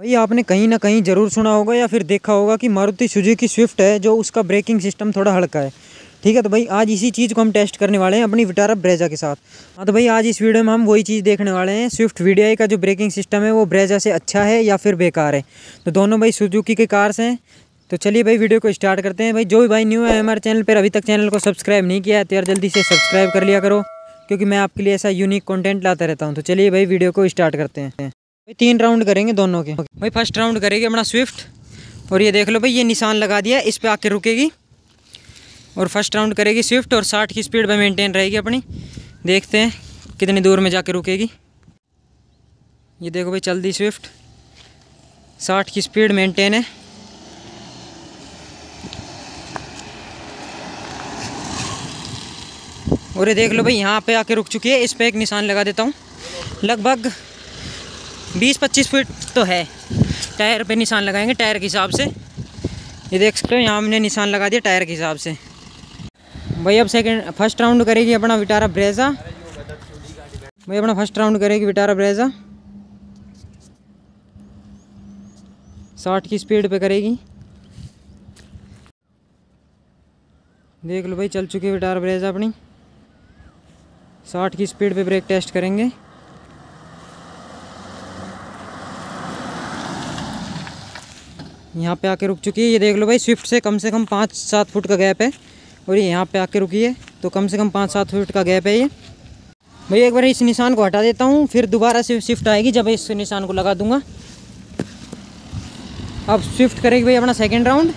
भाई आपने कहीं ना कहीं ज़रूर सुना होगा या फिर देखा होगा कि मारुति सुजुकी स्विफ्ट है जो उसका ब्रेकिंग सिस्टम थोड़ा हल्का है। ठीक है, तो भाई आज इसी चीज़ को हम टेस्ट करने वाले हैं अपनी विटारा ब्रेजा के साथ। हाँ तो भाई आज इस वीडियो में हम वही चीज़ देखने वाले हैं, स्विफ्ट वीडीआई का जो ब्रेकिंग सिस्टम है वो ब्रेजा से अच्छा है या फिर बेकार है। तो दोनों भाई सुजुकी के कार्स हैं। तो चलिए भाई वीडियो को स्टार्ट करते हैं। भाई जो भी भाई न्यू है हमारे चैनल पर, अभी तक चैनल को सब्सक्राइब नहीं किया है तो यार जल्दी से सब्सक्राइब कर लिया करो, क्योंकि मैं आपके लिए ऐसा यूनिक कंटेंट लाता रहता हूं। तो चलिए भाई वीडियो को स्टार्ट करते हैं। भाई तीन राउंड करेंगे दोनों के। भाई फर्स्ट राउंड करेगी अपना स्विफ्ट, और ये देख लो भाई ये निशान लगा दिया, इस पर आके रुकेगी और फर्स्ट राउंड करेगी स्विफ्ट, और 60 की स्पीड पर मेंटेन रहेगी अपनी। देखते हैं कितनी दूर में जाके रुकेगी। ये देखो भाई चल दी स्विफ्ट, 60 की स्पीड मेंटेन है। और ये देख लो भाई यहाँ पे आके रुक चुकी है, इस पे एक निशान लगा देता हूँ। लगभग 20-25 फीट तो है। टायर पे निशान लगाएंगे टायर के हिसाब से। ये देख सकते हो यहाँ हमने निशान लगा दिया टायर के हिसाब से। भाई अब फर्स्ट राउंड करेगी अपना विटारा ब्रेजा। भाई अपना फर्स्ट राउंड करेगी विटारा ब्रेजा, 60 की स्पीड पे करेगी। देख लो भाई चल चुकी है विटारा ब्रेजा अपनी, 60 की स्पीड पे ब्रेक टेस्ट करेंगे। यहाँ पे आके रुक चुकी है। ये देख लो भाई स्विफ्ट से कम 5-7 फुट का गैप है, और ये यहाँ पे आके रुकी है, तो कम से कम 5-7 फुट का गैप है ये। भाई एक बार इस निशान को हटा देता हूँ, फिर दोबारा से स्विफ्ट आएगी जब इस निशान को लगा दूंगा। अब स्विफ्ट करेगी भाई अपना सेकेंड राउंड।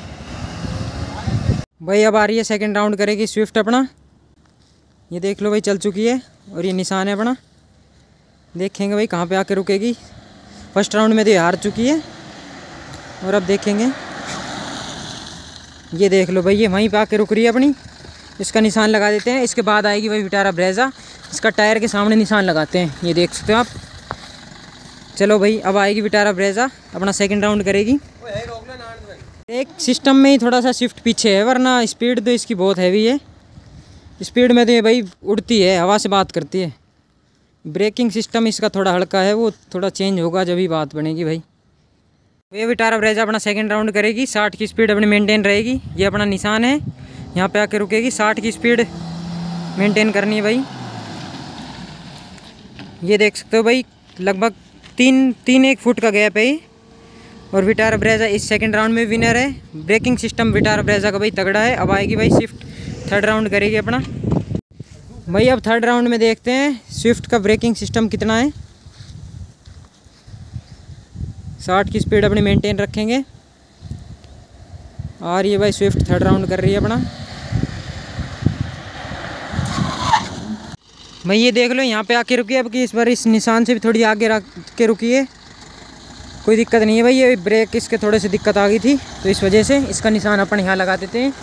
भाई अब आ रही है सेकेंड राउंड करेगी स्विफ्ट अपना। ये देख लो भाई चल चुकी है, और ये निशान है अपना। देखेंगे भाई कहाँ पे आके रुकेगी। फर्स्ट राउंड में तो ये हार चुकी है, और अब देखेंगे। ये देख लो भाई ये वहीं पे आके रुक रही है अपनी, इसका निशान लगा देते हैं। इसके बाद आएगी भाई विटारा ब्रेजा, इसका टायर के सामने निशान लगाते हैं, ये देख सकते हो आप। चलो भाई अब आएगी विटारा ब्रेजा, अपना सेकेंड राउंड करेगी। एक सिस्टम में ही थोड़ा सा स्विफ्ट पीछे है, वरना स्पीड तो इसकी बहुत हैवी है। स्पीड में तो ये भाई उड़ती है, हवा से बात करती है। ब्रेकिंग सिस्टम इसका थोड़ा हल्का है, वो थोड़ा चेंज होगा जब ही बात बनेगी। भाई ये विटारा ब्रेजा अपना सेकंड राउंड करेगी, 60 की स्पीड अपनी मेंटेन रहेगी। ये अपना निशान है, यहाँ पे आके रुकेगी, 60 की स्पीड मेंटेन करनी है भाई। ये देख सकते हो भाई लगभग 3-1 फुट का गैप है, और विटारा ब्रेजा इस सेकेंड राउंड में विनर है। ब्रेकिंग सिस्टम विटारा ब्रेजा का भाई तगड़ा है। अब आएगी भाई स्विफ्ट, थर्ड राउंड करेगी अपना। भाई अब थर्ड राउंड में देखते हैं स्विफ्ट का ब्रेकिंग सिस्टम कितना है। 60 की स्पीड अपनी मेंटेन रखेंगे। और ये भाई स्विफ्ट थर्ड राउंड कर रही है अपना। भाई ये देख लो यहाँ पे आके रुकी है, अब कि इस बार इस निशान से भी थोड़ी आगे के रुकी है। कोई दिक्कत नहीं है भाई, ये ब्रेक इसके थोड़े से दिक्कत आ गई थी, तो इस वजह से इसका निशान अपन यहाँ लगा देते हैं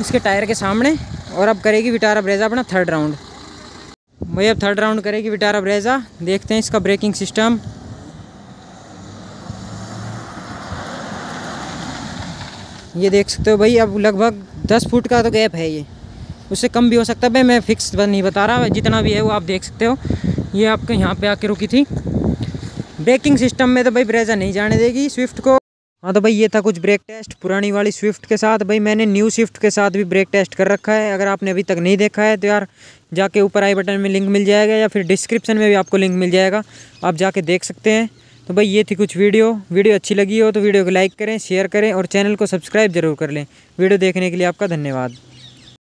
इसके टायर के सामने। और अब करेगी विटारा ब्रेजा अपना थर्ड राउंड। भाई अब थर्ड राउंड करेगी विटारा ब्रेजा, देखते हैं इसका ब्रेकिंग सिस्टम। ये देख सकते हो भाई अब लगभग 10 फुट का तो गैप है, ये उससे कम भी हो सकता है, मैं फिक्स नहीं बता रहा, जितना भी है वो आप देख सकते हो। ये आपके यहाँ पे आके रुकी थी। ब्रेकिंग सिस्टम में तो भाई ब्रेजा नहीं जाने देगी स्विफ्ट को। हाँ तो भाई ये था कुछ ब्रेक टेस्ट पुरानी वाली स्विफ्ट के साथ। भाई मैंने न्यू स्विफ्ट के साथ भी ब्रेक टेस्ट कर रखा है, अगर आपने अभी तक नहीं देखा है तो यार जाके ऊपर आई बटन में लिंक मिल जाएगा, या फिर डिस्क्रिप्शन में भी आपको लिंक मिल जाएगा, आप जाके देख सकते हैं। तो भाई ये थी कुछ वीडियो अच्छी लगी हो तो वीडियो को लाइक करें, शेयर करें, और चैनल को सब्सक्राइब जरूर कर लें। वीडियो देखने के लिए आपका धन्यवाद।